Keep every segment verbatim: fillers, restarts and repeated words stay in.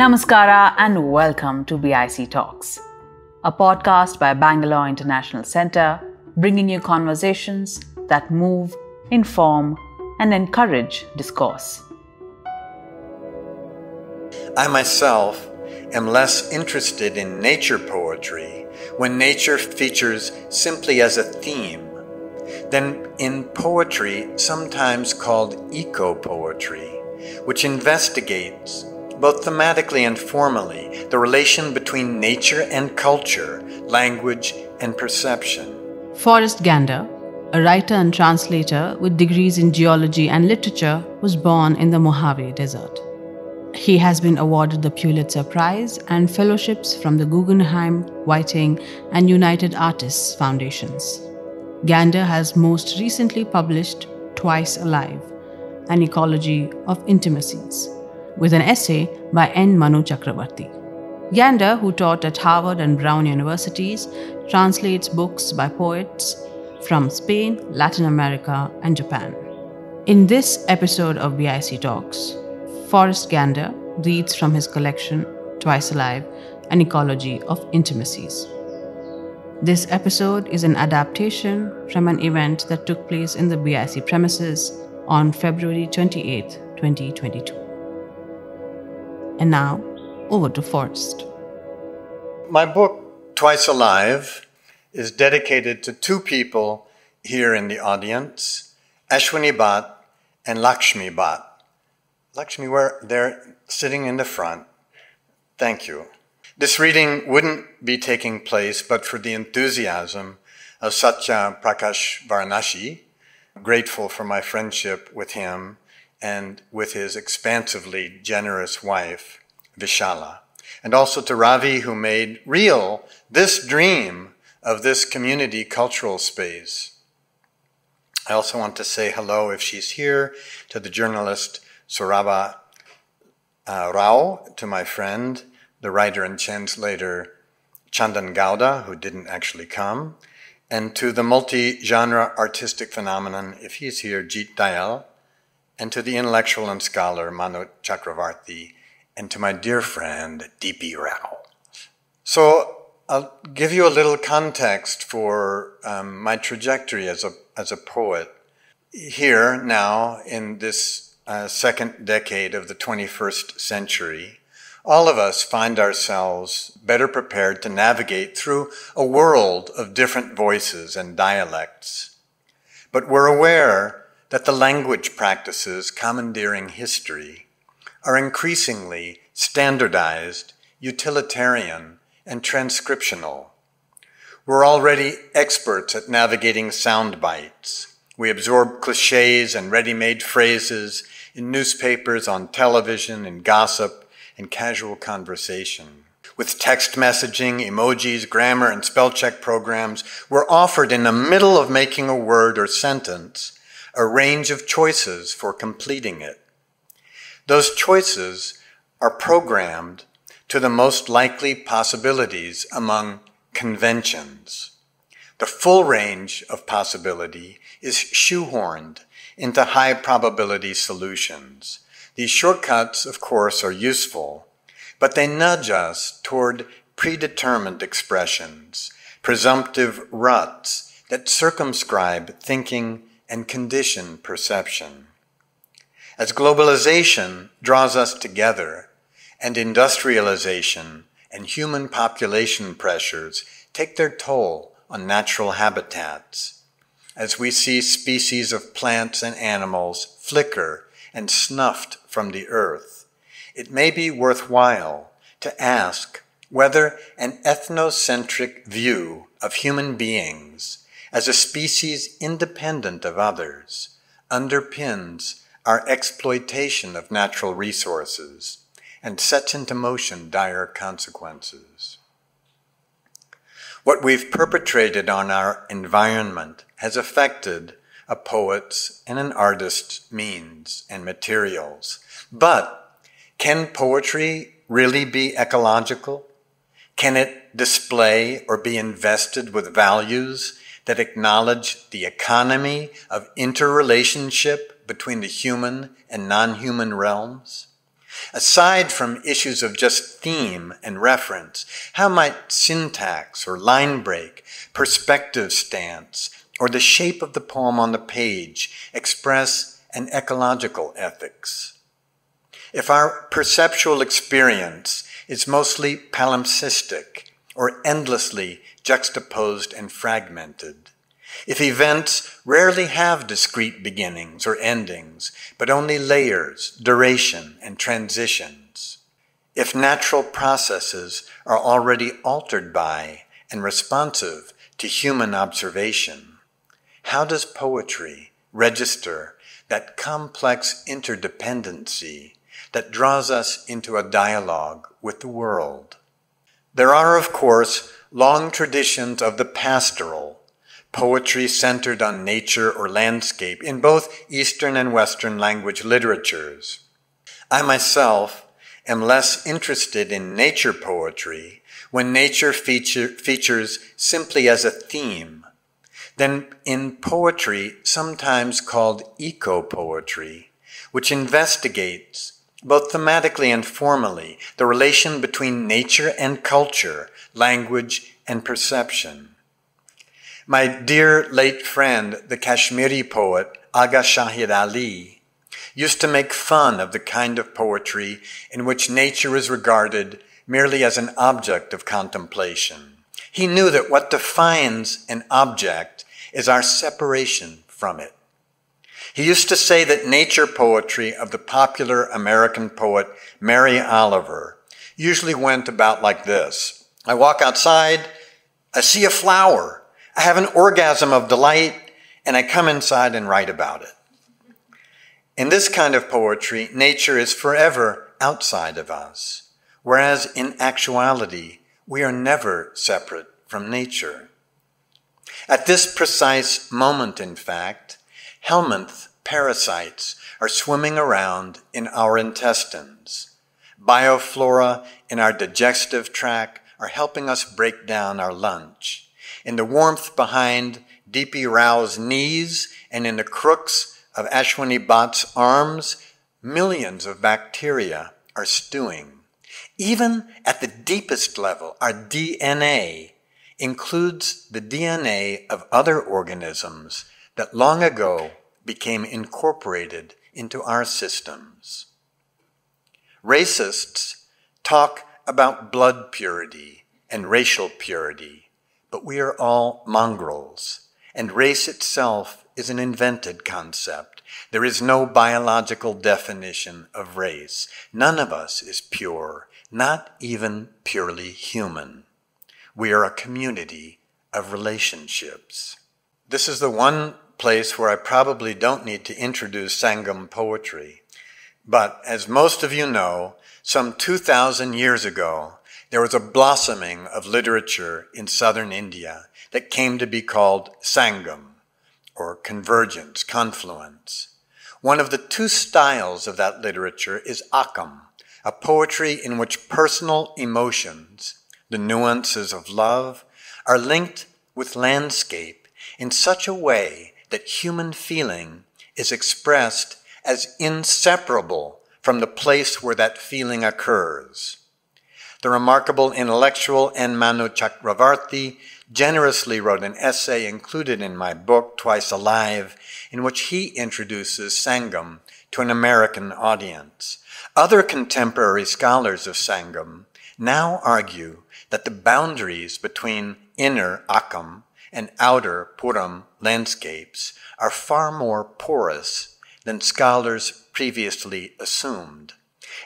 Namaskara and welcome to B I C Talks, a podcast by Bangalore International Centre, bringing you conversations that move, inform and encourage discourse. I myself am less interested in nature poetry when nature features simply as a theme than in poetry sometimes called eco-poetry, which investigates both thematically and formally the relation between nature and culture, language and perception. Forrest Gander, a writer and translator with degrees in geology and literature, was born in the Mojave Desert. He has been awarded the Pulitzer Prize and fellowships from the Guggenheim, Whiting, and United Artists Foundations. Gander has most recently published Twice Alive: An Ecology of Intimacies, with an essay by N. Manu Chakravarthy. Gander, who taught at Harvard and Brown Universities, translates books by poets from Spain, Latin America, and Japan. In this episode of B I C Talks, Forrest Gander reads from his collection, Twice Alive: An Ecology of Intimacies. This episode is an adaptation from an event that took place in the B I C premises on February twenty-eighth, twenty twenty-two. And now, over to Forrest. My book, Twice Alive, is dedicated to two people here in the audience, Ashwini Bhatt and Lakshmi Bhatt. Lakshmi, where they're sitting in the front. Thank you. This reading wouldn't be taking place but for the enthusiasm of Satya Prakash Varanasi. Grateful for my friendship with him and with his expansively generous wife, Vishala. And also to Ravi, who made real this dream of this community cultural space. I also want to say hello, if she's here, to the journalist Suraba uh, Rao, to my friend, the writer and translator Chandan Gauda, who didn't actually come, and to the multi-genre artistic phenomenon, if he's here, Jeet Dayal, and to the intellectual and scholar Manu Chakravarthy, and to my dear friend D P Rao. So I'll give you a little context for um, my trajectory as a, as a poet. Here now in this uh, second decade of the twenty-first century, all of us find ourselves better prepared to navigate through a world of different voices and dialects. But we're aware that the language practices commandeering history are increasingly standardized, utilitarian, and transcriptional. We're already experts at navigating sound bites. We absorb cliches and ready-made phrases in newspapers, on television, in gossip, and casual conversation. With text messaging, emojis, grammar, and spell check programs, we're offered in the middle of making a word or sentence a range of choices for completing it. Those choices are programmed to the most likely possibilities among conventions. The full range of possibility is shoehorned into high probability solutions. These shortcuts, of course, are useful, but they nudge us toward predetermined expressions, presumptive ruts that circumscribe thinking and condition perception. As globalization draws us together, and industrialization and human population pressures take their toll on natural habitats, as we see species of plants and animals flicker and snuffed from the earth, it may be worthwhile to ask whether an ethnocentric view of human beings as a species independent of others, underpins our exploitation of natural resources and sets into motion dire consequences. What we've perpetrated on our environment has affected a poet's and an artist's means and materials. But can poetry really be ecological? Can it display or be invested with values that acknowledge the economy of interrelationship between the human and non-human realms? Aside from issues of just theme and reference, how might syntax or line break, perspective stance, or the shape of the poem on the page express an ecological ethics? If our perceptual experience is mostly palimpsestic or endlessly juxtaposed and fragmented, if events rarely have discrete beginnings or endings, but only layers, duration, and transitions, if natural processes are already altered by and responsive to human observation, how does poetry register that complex interdependency that draws us into a dialogue with the world? There are, of course, long traditions of the pastoral, poetry centered on nature or landscape in both Eastern and Western language literatures. I myself am less interested in nature poetry when nature feature, features simply as a theme than in poetry sometimes called eco-poetry, which investigates, both thematically and formally, the relation between nature and culture, language and perception. My dear late friend, the Kashmiri poet Aga Shahid Ali, used to make fun of the kind of poetry in which nature is regarded merely as an object of contemplation. He knew that what defines an object is our separation from it. He used to say that nature poetry of the popular American poet Mary Oliver usually went about like this. I walk outside, I see a flower. I have an orgasm of delight, and I come inside and write about it. In this kind of poetry, nature is forever outside of us, whereas in actuality, we are never separate from nature. At this precise moment, in fact, helminth parasites are swimming around in our intestines. Bioflora in our digestive tract are helping us break down our lunch. In the warmth behind D P Rao's knees and in the crooks of Ashwini Bhatt's arms, millions of bacteria are stewing. Even at the deepest level, our D N A includes the D N A of other organisms that long ago became incorporated into our systems. Racists talk about blood purity and racial purity. But we are all mongrels, and race itself is an invented concept. There is no biological definition of race. None of us is pure, not even purely human. We are a community of relationships. This is the one place where I probably don't need to introduce Sangam poetry. But as most of you know, some two thousand years ago, there was a blossoming of literature in southern India that came to be called Sangam, or convergence, confluence. One of the two styles of that literature is Akam, a poetry in which personal emotions, the nuances of love, are linked with landscape in such a way that human feeling is expressed as inseparable from the place where that feeling occurs. The remarkable intellectual N. Manu Chakravarthy generously wrote an essay included in my book, Twice Alive, in which he introduces Sangam to an American audience. Other contemporary scholars of Sangam now argue that the boundaries between inner Akam and outer Puram landscapes are far more porous than scholars previously assumed,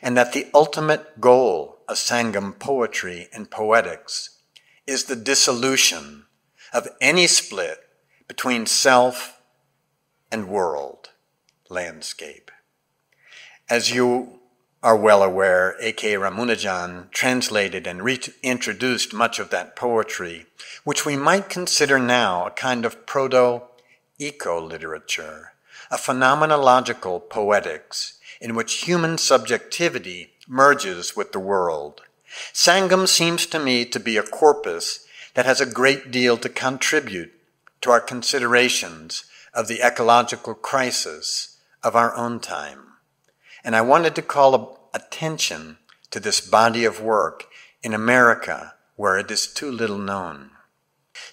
and that the ultimate goal of Sangam poetry and poetics is the dissolution of any split between self and world landscape. As you are well aware, A K Ramanujan translated and reintroduced much of that poetry, which we might consider now a kind of proto-eco-literature, a phenomenological poetics in which human subjectivity merges with the world. Sangam seems to me to be a corpus that has a great deal to contribute to our considerations of the ecological crisis of our own time. And I wanted to call attention to this body of work in America, where it is too little known.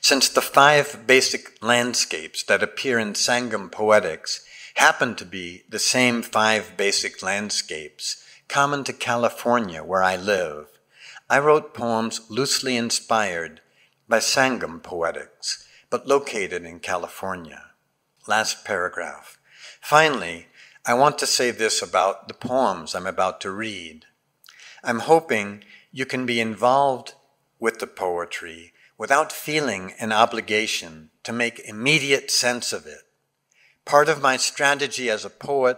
Since the five basic landscapes that appear in Sangam poetics happen to be the same five basic landscapes common to California, where I live, I wrote poems loosely inspired by Sangam poetics, but located in California. Last paragraph. Finally, I want to say this about the poems I'm about to read. I'm hoping you can be involved with the poetry without feeling an obligation to make immediate sense of it. Part of my strategy as a poet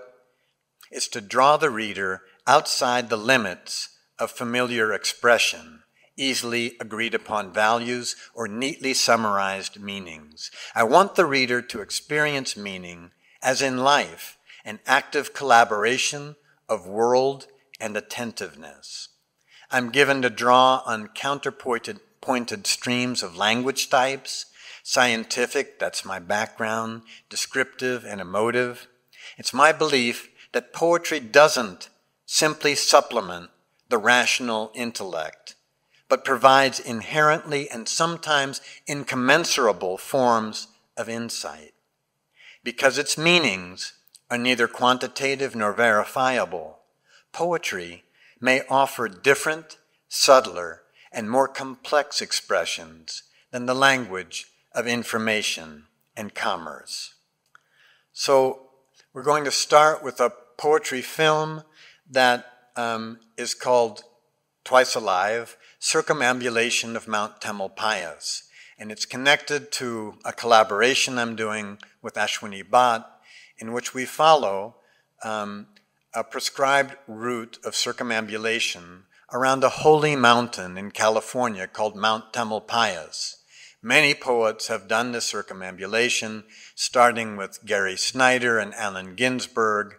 is to draw the reader outside the limits of familiar expression, easily agreed upon values, or neatly summarized meanings. I want the reader to experience meaning, as in life, an active collaboration of world and attentiveness. I'm given to draw on counterpointed pointed streams of language types, scientific, that's my background, descriptive and emotive. It's my belief that poetry doesn't simply supplement the rational intellect, but provides inherently and sometimes incommensurable forms of insight. Because its meanings are neither quantitative nor verifiable, poetry may offer different, subtler, and more complex expressions than the language of information and commerce. So we're going to start with a poetry film that um, is called Twice Alive, Circumambulation of Mount Tamalpais. And it's connected to a collaboration I'm doing with Ashwini Bhatt, in which we follow um, a prescribed route of circumambulation around a holy mountain in California called Mount Tamalpais. Many poets have done this circumambulation, starting with Gary Snyder and Allen Ginsberg,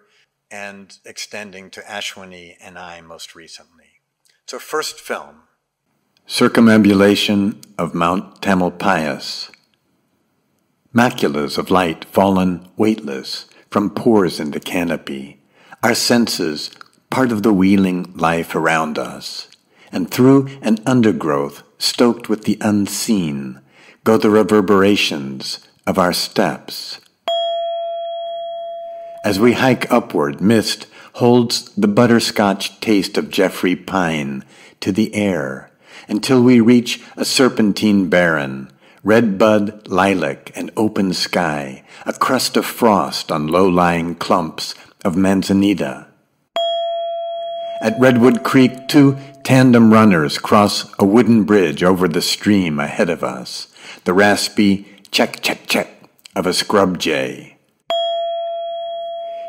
and extending to Ashwini and I most recently. So first film. Circumambulation of Mount Tamalpais. Maculas of light fallen weightless from pores in the canopy, our senses part of the wheeling life around us, and through an undergrowth stoked with the unseen go the reverberations of our steps. As we hike upward, mist holds the butterscotch taste of Jeffrey Pine to the air, until we reach a serpentine barren, red bud, lilac, and open sky, a crust of frost on low-lying clumps of manzanita. At Redwood Creek, two tandem runners cross a wooden bridge over the stream ahead of us, the raspy check, check, check of a scrub jay,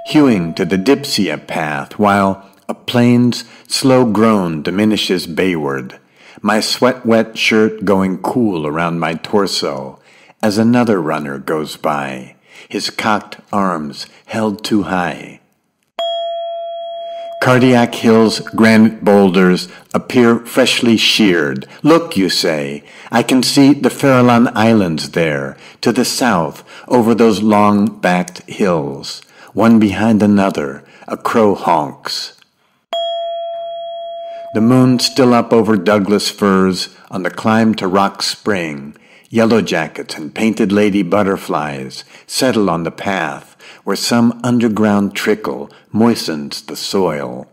hewing to the Dipsia path while a plane's slow groan diminishes bayward, my sweat-wet shirt going cool around my torso as another runner goes by, his cocked arms held too high. Cardiac Hill's granite boulders appear freshly sheared. Look, you say, I can see the Farallon Islands there, to the south, over those long-backed hills. One behind another, a crow honks. The moon still up over Douglas firs on the climb to Rock Spring. Yellow jackets and painted lady butterflies settle on the path, where some underground trickle moistens the soil.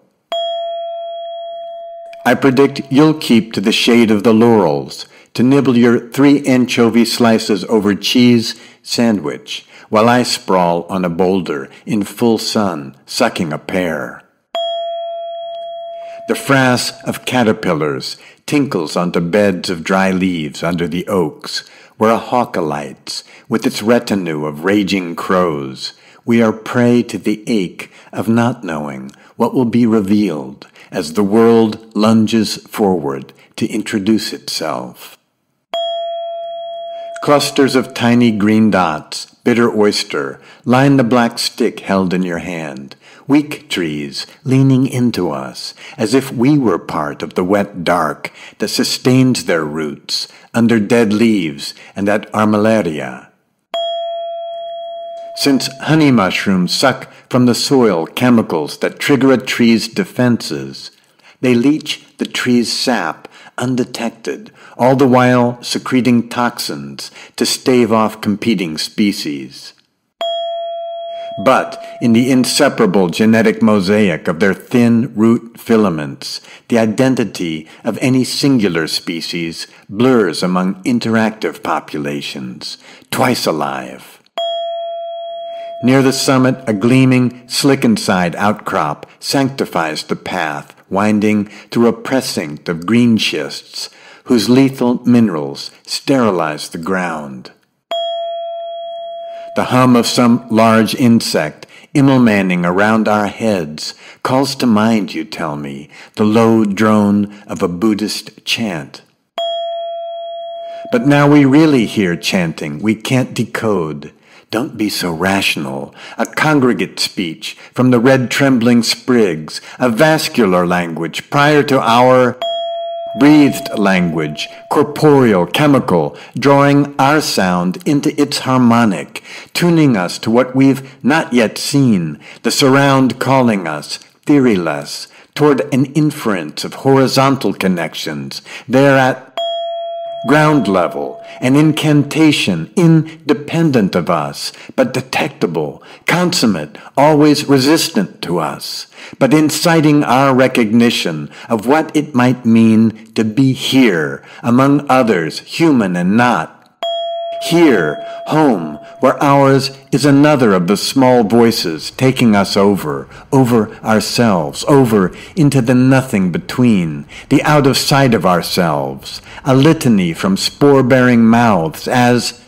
I predict you'll keep to the shade of the laurels, to nibble your three anchovy slices over cheese sandwich, while I sprawl on a boulder in full sun, sucking a pear. The frass of caterpillars tinkles onto beds of dry leaves under the oaks, where a hawk alights with its retinue of raging crows. We are prey to the ache of not knowing what will be revealed as the world lunges forward to introduce itself. Clusters of tiny green dots, bitter oyster, line the black stick held in your hand. Weak trees leaning into us, as if we were part of the wet dark that sustains their roots under dead leaves and at armillaria. Since honey mushrooms suck from the soil chemicals that trigger a tree's defenses. They leach the tree's sap undetected, all the while secreting toxins to stave off competing species. But in the inseparable genetic mosaic of their thin root filaments, the identity of any singular species blurs among interactive populations, twice alive. Near the summit, a gleaming, slick-inside outcrop sanctifies the path, winding through a precinct of green schists whose lethal minerals sterilize the ground. The hum of some large insect immilmanning around our heads calls to mind, you tell me, the low drone of a Buddhist chant. But now we really hear chanting we can't decode. Don't be so rational. A congregate speech from the red trembling sprigs, a vascular language prior to our breathed language, corporeal, chemical, drawing our sound into its harmonic, tuning us to what we've not yet seen, the surround calling us, theoryless, toward an inference of horizontal connections, thereat ground level, an incantation independent of us, but detectable, consummate, always resistant to us, but inciting our recognition of what it might mean to be here, among others, human and not. Here, home, where ours is another of the small voices taking us over, over ourselves, over into the nothing between, the out of sight of ourselves, a litany from spore-bearing mouths as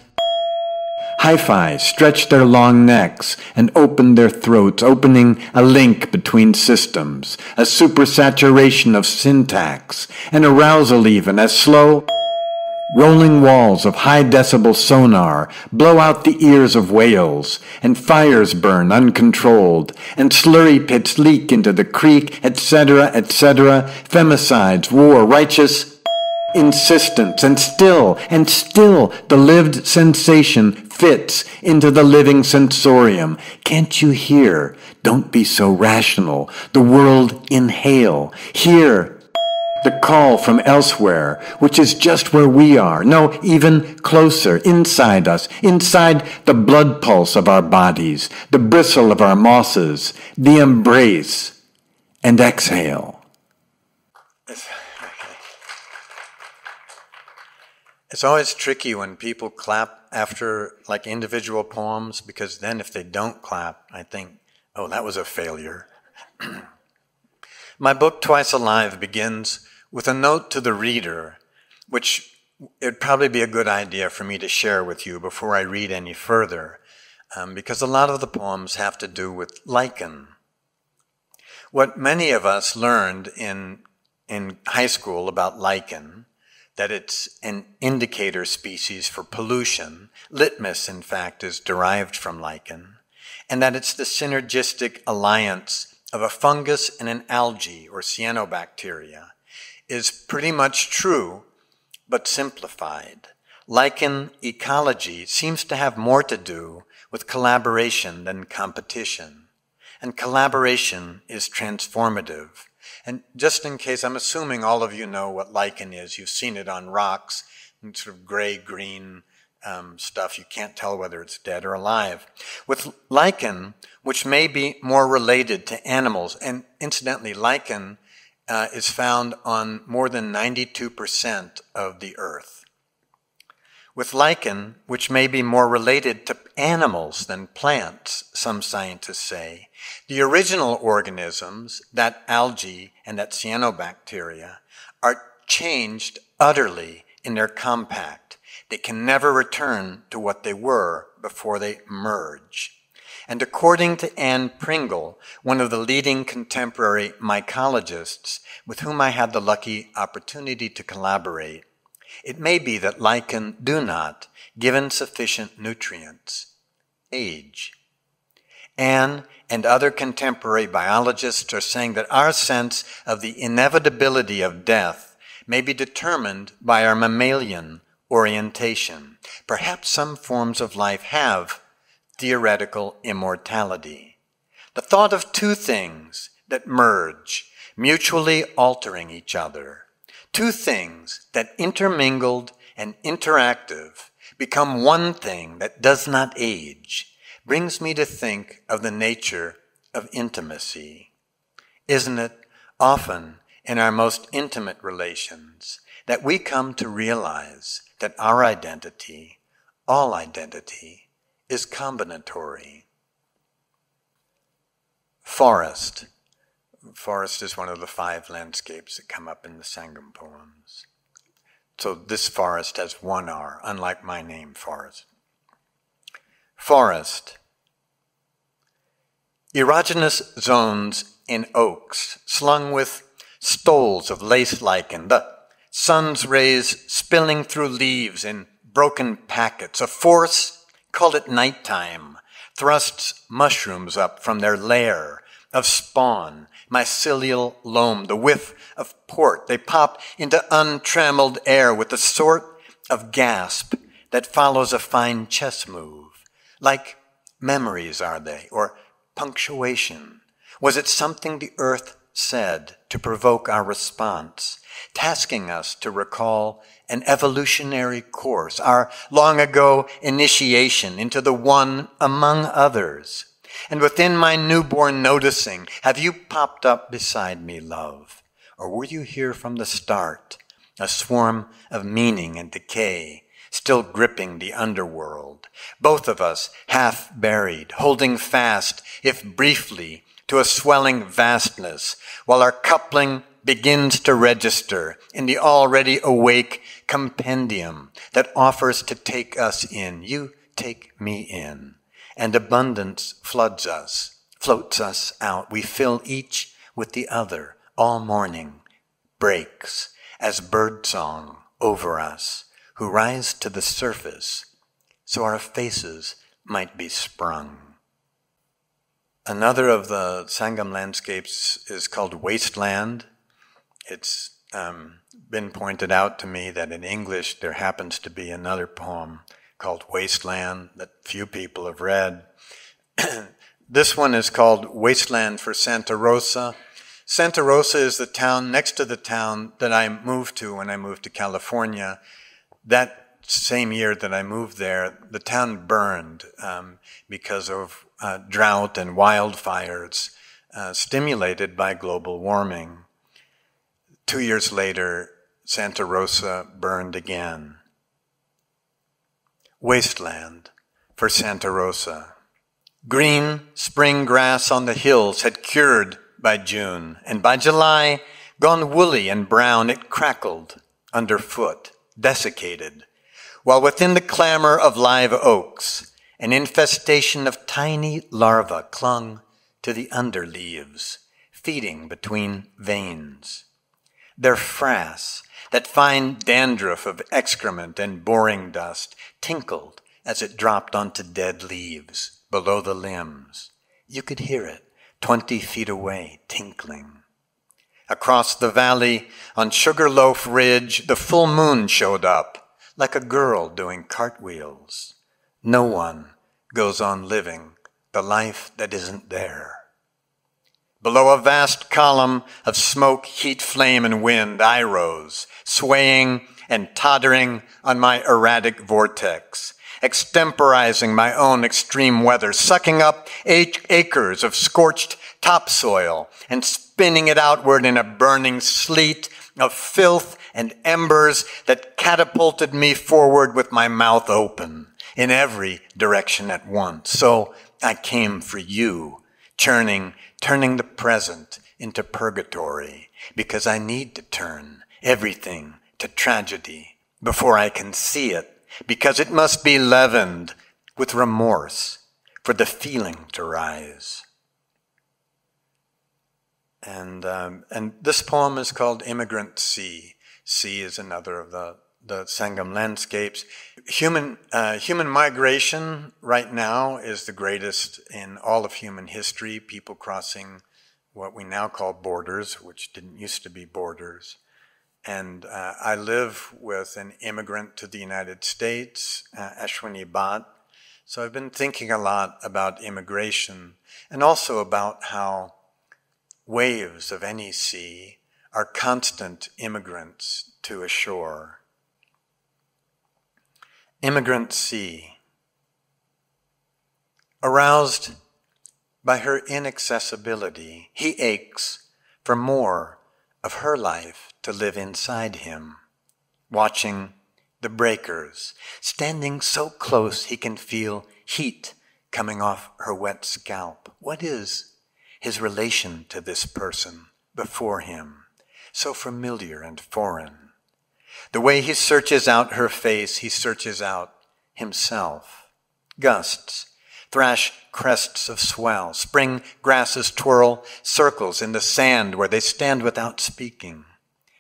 hi-fi stretch their long necks and open their throats, opening a link between systems, a supersaturation of syntax, an arousal even as slow rolling walls of high-decibel sonar blow out the ears of whales, and fires burn uncontrolled, and slurry pits leak into the creek, et cetera, et cetera, femicides, war, righteous insistence, and still, and still the lived sensation fits into the living sensorium. Can't you hear? Don't be so rational. The world inhale. Hear the call from elsewhere, which is just where we are, no, even closer, inside us, inside the blood pulse of our bodies, the bristle of our mosses, the embrace, and exhale. It's always tricky when people clap after, like, individual poems, because then if they don't clap, I think, oh, that was a failure. My book, Twice Alive, begins with a note to the reader, which it'd probably be a good idea for me to share with you before I read any further, um, because a lot of the poems have to do with lichen. What many of us learned in, in high school about lichen, that it's an indicator species for pollution, litmus, in fact, is derived from lichen, and that it's the synergistic alliance of a fungus and an algae or cyanobacteria, is pretty much true, but simplified. Lichen ecology seems to have more to do with collaboration than competition. And collaboration is transformative. And just in case, I'm assuming all of you know what lichen is. You've seen it on rocks, and sort of gray-green um, stuff. You can't tell whether it's dead or alive. With lichen, which may be more related to animals, and incidentally, lichen Uh, is found on more than ninety-two percent of the earth. With lichen, which may be more related to animals than plants, some scientists say, the original organisms, that algae and that cyanobacteria, are changed utterly in their compact. They can never return to what they were before they merge. And according to Anne Pringle, one of the leading contemporary mycologists with whom I had the lucky opportunity to collaborate, it may be that lichen do not, given sufficient nutrients, age. Anne and other contemporary biologists are saying that our sense of the inevitability of death may be determined by our mammalian orientation. Perhaps some forms of life have theoretical immortality. the thought of two things that merge, mutually altering each other, two things that intermingled and interactive become one thing that does not age, brings me to think of the nature of intimacy. Isn't it often in our most intimate relations that we come to realize that our identity, all identity, is combinatory? Forest. Forest is one of the five landscapes that come up in the Sangam poems. So this forest has one R, unlike my name, Forrest. Forest. Erogenous zones in oaks, slung with stoles of lace lichen, the sun's rays spilling through leaves in broken packets. A force, called at nighttime, thrusts mushrooms up from their lair of spawn, mycelial loam, the whiff of port. They pop into untrammeled air with the sort of gasp that follows a fine chess move. Like memories are they, or punctuation? Was it something the earth said to provoke our response, tasking us to recall an evolutionary course, our long ago initiation into the one among others? And within my newborn noticing, have you popped up beside me, love? Or were you here from the start, a swarm of meaning and decay, still gripping the underworld? Both of us half buried, holding fast, if briefly, to a swelling vastness, while our coupling begins to register in the already awake compendium that offers to take us in. You take me in. And abundance floods us, floats us out. We fill each with the other. All morning breaks as birdsong over us, who rise to the surface so our faces might be sprung. Another of the Sangam landscapes is called Wasteland. It's um, been pointed out to me that in English there happens to be another poem called Wasteland that few people have read. This one is called Wasteland for Santa Rosa. Santa Rosa is the town next to the town that I moved to when I moved to California. That same year that I moved there, the town burned um, because of uh, drought and wildfires uh, stimulated by global warming. Two years later, Santa Rosa burned again. Wasteland for Santa Rosa. Green spring grass on the hills had cured by June, and by July, gone woolly and brown, it crackled underfoot, desiccated, while within the clamor of live oaks, an infestation of tiny larvae clung to the underleaves, feeding between veins. Their frass, that fine dandruff of excrement and boring dust, tinkled as it dropped onto dead leaves below the limbs. You could hear it twenty feet away, tinkling. Across the valley, on Sugarloaf Ridge, the full moon showed up, like a girl doing cartwheels. No one goes on living the life that isn't there. Below a vast column of smoke, heat, flame, and wind, I rose, swaying and tottering on my erratic vortex, extemporizing my own extreme weather, sucking up acres of scorched topsoil and spinning it outward in a burning sleet of filth and embers that catapulted me forward with my mouth open in every direction at once. So I came for you, churning, turning the present into purgatory, because I need to turn everything to tragedy before I can see it, because it must be leavened with remorse for the feeling to rise. And, um, and this poem is called Immigrant Sea. Sea is another of the, the Sangam landscapes. Human, uh, human migration right now is the greatest in all of human history, people crossing what we now call borders, which didn't used to be borders. And uh, I live with an immigrant to the United States, uh, Ashwini Bhatt, So I've been thinking a lot about immigration and also about how waves of any sea are constant immigrants to a shore. Immigrant sea, aroused by her inaccessibility, he aches for more of her life to live inside him, watching the breakers, standing so close he can feel heat coming off her wet scalp. What is his relation to this person before him, so familiar and foreign? The way he searches out her face, he searches out himself. Gusts thrash crests of swell, spring grasses twirl circles in the sand where they stand without speaking.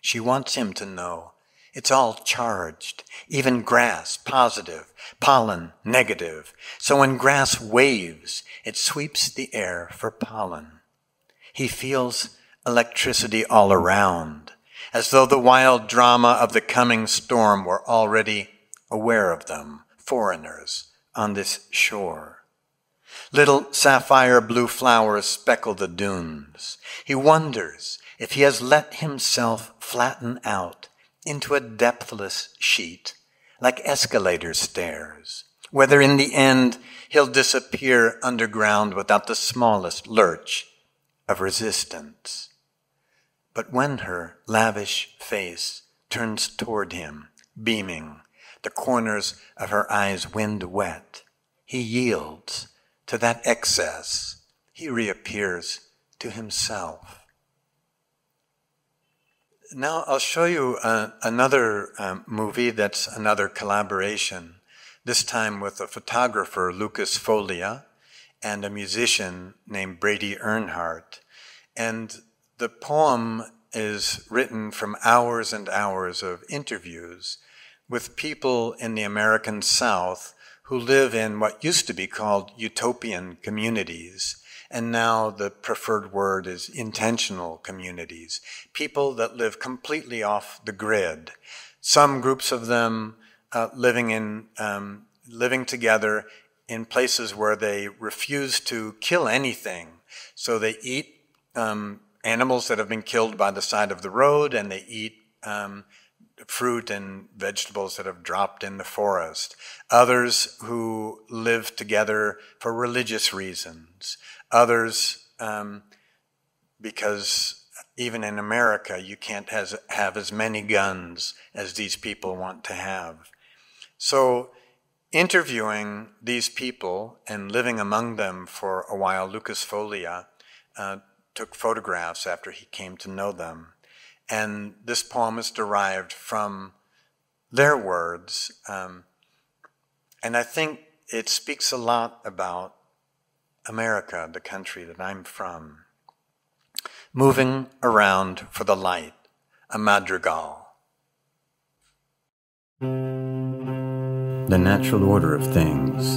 She wants him to know it's all charged, even grass, positive, pollen, negative. So when grass waves, it sweeps the air for pollen. He feels electricity all around, as though the wild drama of the coming storm were already aware of them, foreigners on this shore. Little sapphire blue flowers speckle the dunes. He wonders if he has let himself flatten out into a depthless sheet, like escalator stairs, whether in the end he'll disappear underground without the smallest lurch of resistance. But when her lavish face turns toward him, beaming, the corners of her eyes wind wet, he yields to that excess. He reappears to himself. Now I'll show you uh, another um, movie that's another collaboration, this time with a photographer, Lucas Folia, and a musician named Brady Earnhardt. And the poem is written from hours and hours of interviews with people in the American South who live in what used to be called utopian communities. And now the preferred word is intentional communities, people that live completely off the grid. Some groups of them uh, living in, um, living together in places where they refuse to kill anything. So they eat um, animals that have been killed by the side of the road, and they eat um, fruit and vegetables that have dropped in the forest. Others who live together for religious reasons. Others, um, because even in America, you can't has, have as many guns as these people want to have. So interviewing these people and living among them for a while, Lucas Folia uh, took photographs after he came to know them. And this poem is derived from their words. Um, and I think it speaks a lot about America, the country that I'm from. Moving around for the light, a madrigal. The natural order of things,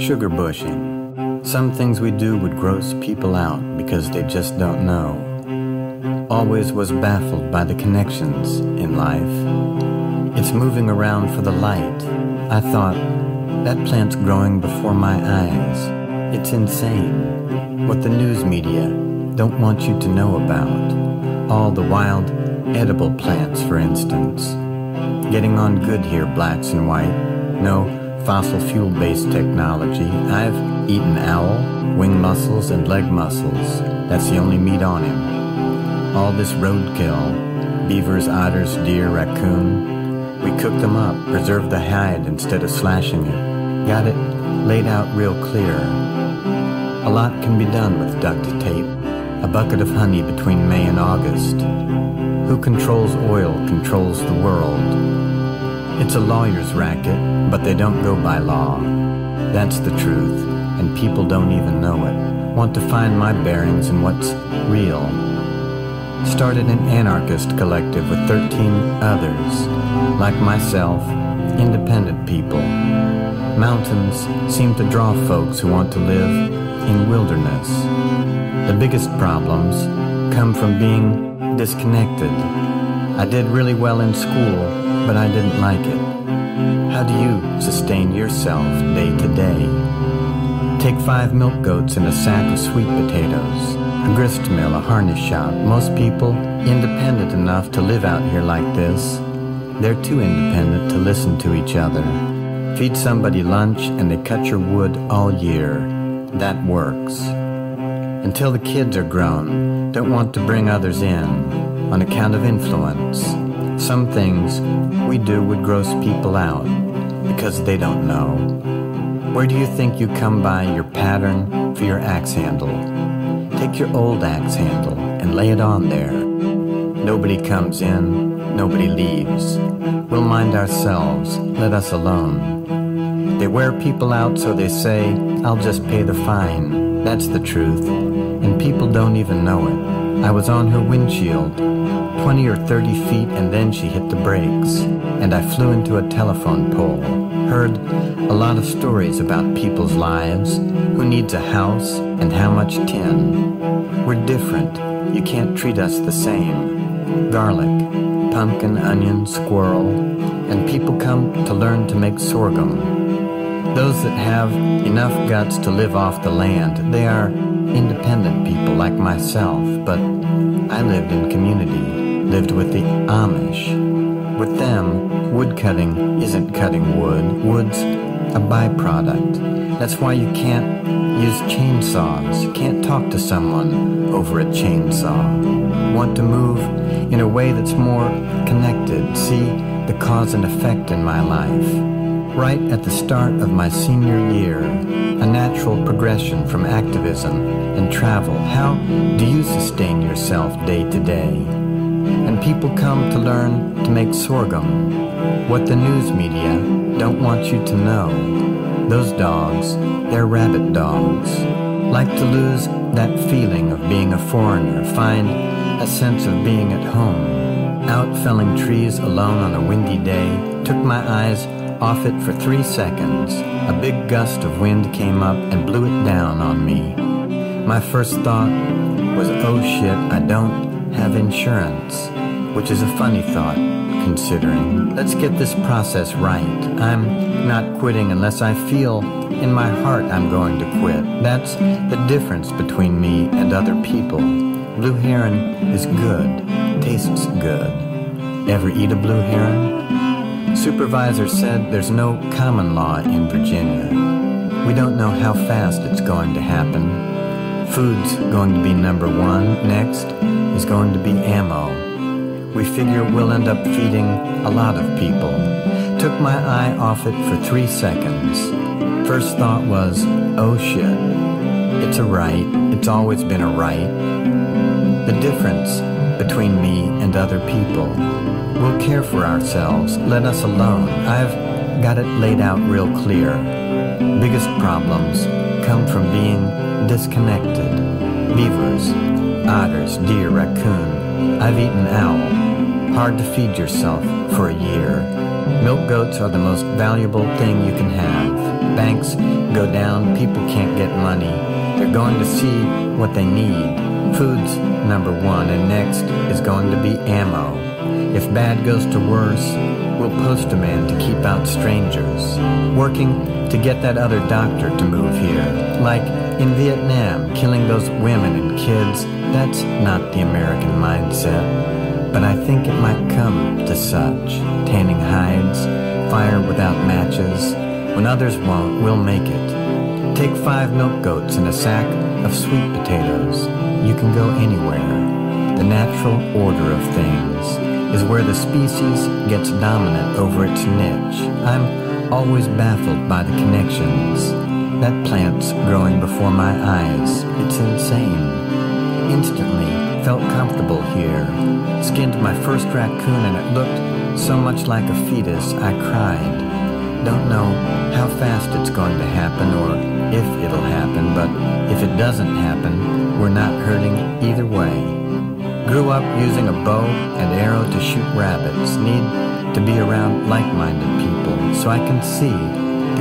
sugar bushing. Some things we do would gross people out because they just don't know. Always was baffled by the connections in life. It's moving around for the light. I thought, that plant's growing before my eyes. It's insane what the news media don't want you to know about. All the wild edible plants, for instance. Getting on good here, blacks and white. No fossil fuel-based technology. I've eaten owl, wing mussels, and leg mussels. That's the only meat on him. All this roadkill, beavers, otters, deer, raccoon. We cooked them up, preserved the hide instead of slashing it. Got it laid out real clear. A lot can be done with duct tape, a bucket of honey between May and August. Who controls oil controls the world. It's a lawyer's racket, but they don't go by law. That's the truth, and people don't even know it. Want to find my bearings and what's real. Started an anarchist collective with thirteen others, like myself, independent people. Mountains seem to draw folks who want to live in wilderness. The biggest problems come from being disconnected. I did really well in school, but I didn't like it. How do you sustain yourself day to day? Take five milk goats and a sack of sweet potatoes, a grist mill, a harness shop. Most people independent enough to live out here like this, they're too independent to listen to each other. Feed somebody lunch and they cut your wood all year. That works. Until the kids are grown, don't want to bring others in on account of influence. Some things we do would gross people out because they don't know. Where do you think you come by your pattern for your axe handle? Take your old axe handle and lay it on there. Nobody comes in, nobody leaves. We'll mind ourselves, let us alone. They wear people out, so they say, I'll just pay the fine. That's the truth, and people don't even know it. I was on her windshield, twenty or thirty feet, and then she hit the brakes, and I flew into a telephone pole. Heard a lot of stories about people's lives, who needs a house, and how much tin. We're different. You can't treat us the same. Garlic, pumpkin, onion, squirrel, and people come to learn to make sorghum. Those that have enough guts to live off the land, they are independent people like myself, but I lived in community, lived with the Amish. With them, wood cutting isn't cutting wood. Wood's a byproduct. That's why you can't use chainsaws. You can't talk to someone over a chainsaw. Want to move in a way that's more connected, see the cause and effect in my life. Right at the start of my senior year, a natural progression from activism and travel. How do you sustain yourself day to day? And people come to learn to make sorghum, what the news media don't want you to know. Those dogs, they're rabbit dogs. Like to lose that feeling of being a foreigner, find a sense of being at home. Out felling trees alone on a windy day, took my eyes off it for three seconds. A big gust of wind came up and blew it down on me. My first thought was, oh shit, I don't have insurance, which is a funny thought, considering. Let's get this process right. I'm not quitting unless I feel in my heart I'm going to quit. That's the difference between me and other people. Blue heron is good, tastes good. Ever eat a blue heron? Supervisor said there's no common law in Virginia. We don't know how fast it's going to happen. Food's going to be number one. Next is going to be ammo. We figure we'll end up feeding a lot of people. Took my eye off it for three seconds. First thought was, oh shit. It's a right. It's always been a right. The difference between me and other people. We'll care for ourselves. Let us alone. I've got it laid out real clear. Biggest problems come from being disconnected. Beavers, otters, deer, raccoon. I've eaten owl. Hard to feed yourself for a year. Milk goats are the most valuable thing you can have. Banks go down. People can't get money. They're going to see what they need. Food's number one, and next is going to be ammo. If bad goes to worse, we'll post a man to keep out strangers. Working to get that other doctor to move here. Like in Vietnam, killing those women and kids, that's not the American mindset. But I think it might come to such. Tanning hides, fire without matches. When others won't, we'll make it. Take five milk goats and a sack of sweet potatoes. You can go anywhere. The natural order of things is where the species gets dominant over its niche. I'm always baffled by the connections. That plant's growing before my eyes. It's insane. Instantly felt comfortable here. Skinned my first raccoon and it looked so much like a fetus, I cried. Don't know how fast it's going to happen or if it'll happen, but if it doesn't happen, we're not hurting either way. Grew up using a bow and arrow to shoot rabbits. Need to be around like-minded people so I can see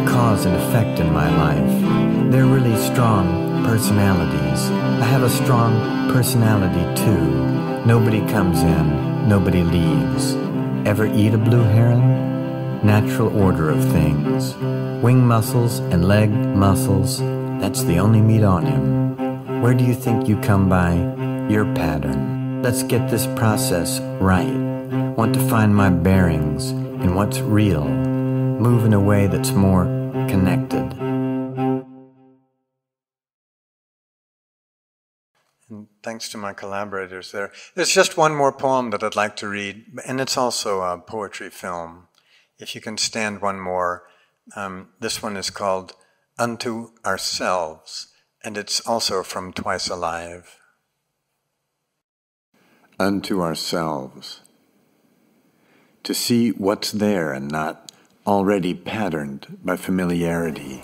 the cause and effect in my life. They're really strong personalities. I have a strong personality too. Nobody comes in, nobody leaves. Ever eat a blue heron? natural order of things. Wing muscles and leg muscles, that's the only meat on him. Where do you think you come by your pattern? Let's get this process right. Want to find my bearings and what's real. Move in a way that's more connected. And thanks to my collaborators there. There's just one more poem that I'd like to read, and it's also a poetry film. If you can stand one more. Um, this one is called Unto Ourselves, and it's also from Twice Alive. Unto ourselves. To see what's there and not already patterned by familiarity,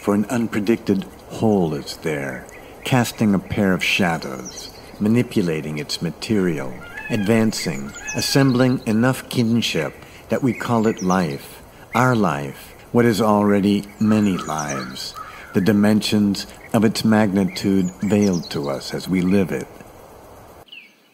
for an unpredicted whole is there, casting a pair of shadows, manipulating its material, advancing, assembling enough kinship that we call it life, our life, what is already many lives, the dimensions of its magnitude veiled to us as we live it.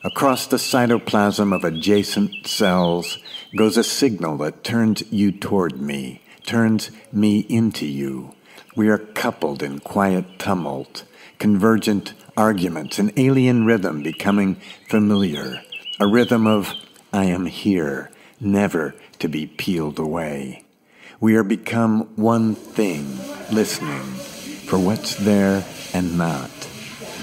Across the cytoplasm of adjacent cells goes a signal that turns you toward me, turns me into you. We are coupled in quiet tumult, convergent arguments, an alien rhythm becoming familiar, a rhythm of I am here, never to be peeled away. We are become one thing, listening for what's there and not.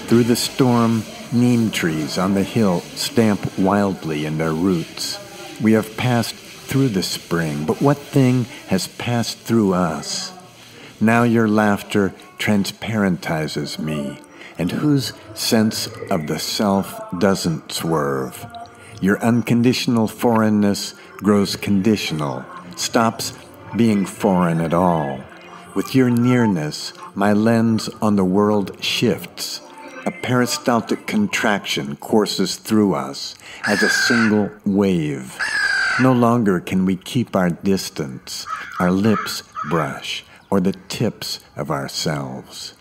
Through the storm, neem trees on the hill stamp wildly in their roots. We have passed through the spring, but what thing has passed through us? Now your laughter transparentizes me, and whose sense of the self doesn't swerve? Your unconditional foreignness grows conditional, stops being foreign at all. With your nearness, my lens on the world shifts. A peristaltic contraction courses through us as a single wave. No longer can we keep our distance, our lips brush, or the tips of ourselves.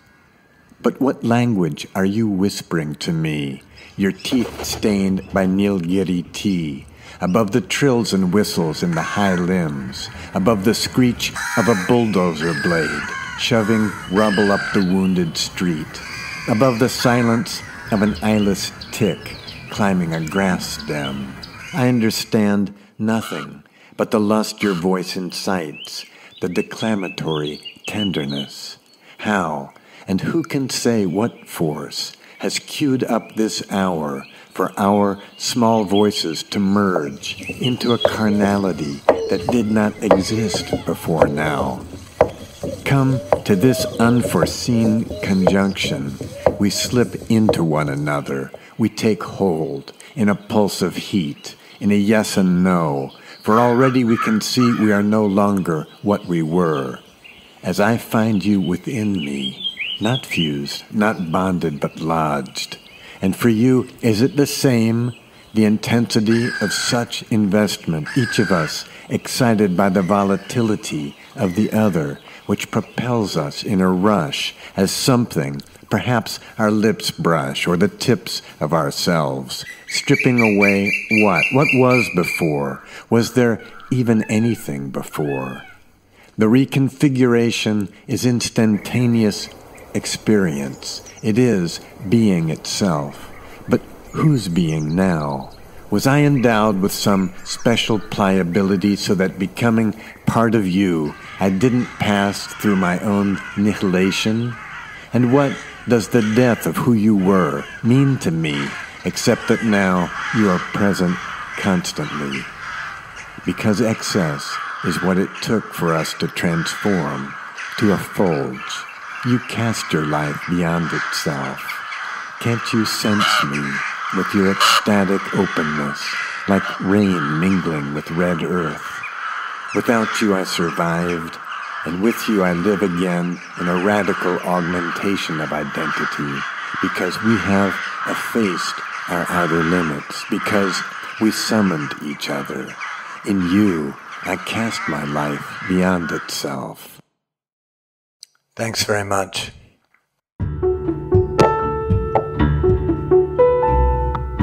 But what language are you whispering to me, your teeth stained by Nilgiri tea, above the trills and whistles in the high limbs, above the screech of a bulldozer blade, shoving rubble up the wounded street, above the silence of an eyeless tick climbing a grass stem? I understand nothing but the lust your voice incites, the declamatory tenderness. How and who can say what force has queued up this hour for our small voices to merge into a carnality that did not exist before now? Come to this unforeseen conjunction. We slip into one another. We take hold in a pulse of heat, in a yes and no, for already we can see we are no longer what we were. As I find you within me, not fused, not bonded, but lodged. And for you, is it the same, the intensity of such investment, each of us excited by the volatility of the other, which propels us in a rush as something, perhaps our lips brush or the tips of ourselves, stripping away what? What was before? Was there even anything before? The reconfiguration is instantaneous experience. It is being itself. But who's being now? Was I endowed with some special pliability so that becoming part of you, I didn't pass through my own nihilation? And what does the death of who you were mean to me, except that now you are present constantly? Because excess is what it took for us to transform, to a fulge. You cast your life beyond itself. Can't you sense me with your ecstatic openness, like rain mingling with red earth? Without you I survived, and with you I live again in a radical augmentation of identity, because we have effaced our outer limits, because we summoned each other. In you, I cast my life beyond itself. Thanks very much.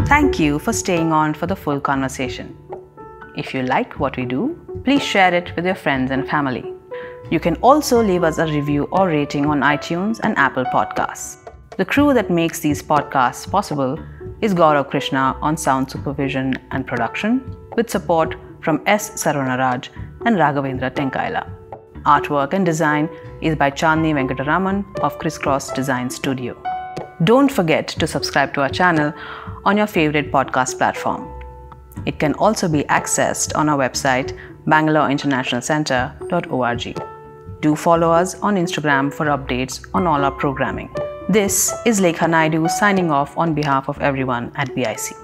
Thank you for staying on for the full conversation. If you like what we do, please share it with your friends and family. You can also leave us a review or rating on iTunes and Apple Podcasts. The crew that makes these podcasts possible is Gaurav Krishna on sound supervision and production, with support from S. Sarvanaraj and Raghavendra Tenkaila. Artwork and design is by Chandni Venkataraman of Crisscross Design Studio. Don't forget to subscribe to our channel on your favorite podcast platform. It can also be accessed on our website bangalore international centre dot org. Do follow us on Instagram for updates on all our programming. This is Lekha Naidu signing off on behalf of everyone at B I C.